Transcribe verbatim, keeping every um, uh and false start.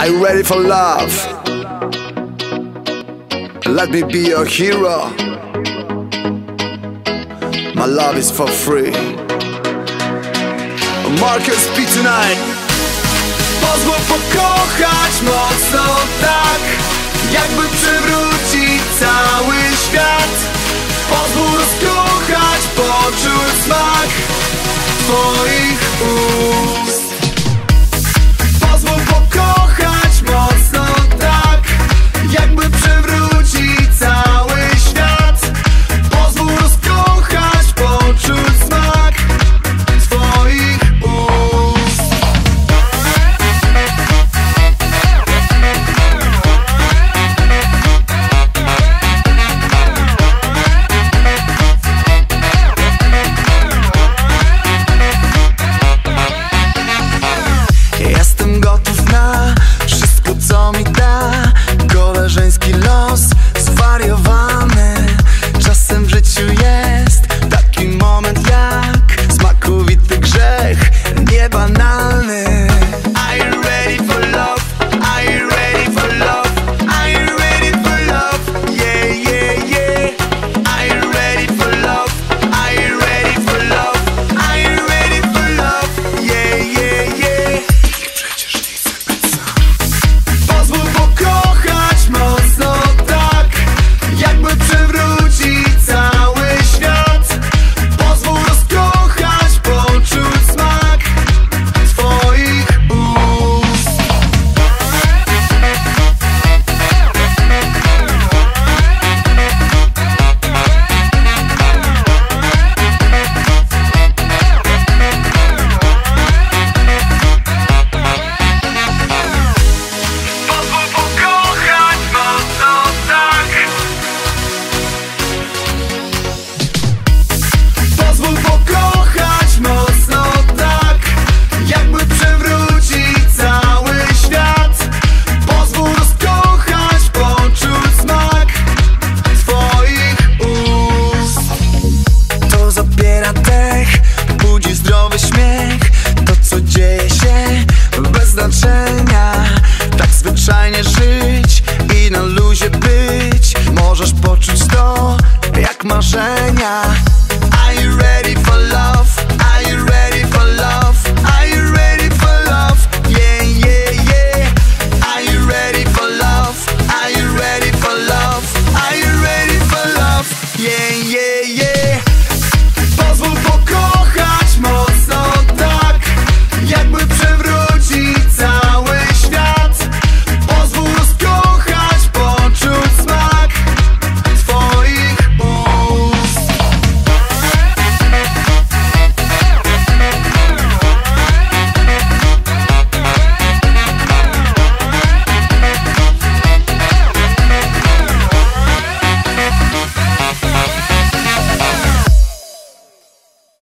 Are you ready for love? Let me be your hero. My love is for free. Markus P tonight. Pozwól pokochać mocno tak, jakby przywrócić cały świat. Pozwól rozkochać, poczuć smak twoich ust. Żeński los zwariowany. Czasem w życiu jest taki moment jak smakowity grzech, niebanalny. Are you ready for love? Are you ready for love? Are you ready for love? Yeah, yeah, yeah. Are you ready for love? Are you ready for love? Are you ready for love? Yeah, yeah, yeah. Przecież nie chcę być sam. Pozwól pokochać mocno tak, jakby przewrócić cały świat. Pozwól rozkochać, poczuć smak twoich ust. Pozwól pokochać. Tak zwyczajnie żyć i na luzie być. Możesz poczuć to jak marzenia. Are you ready for love?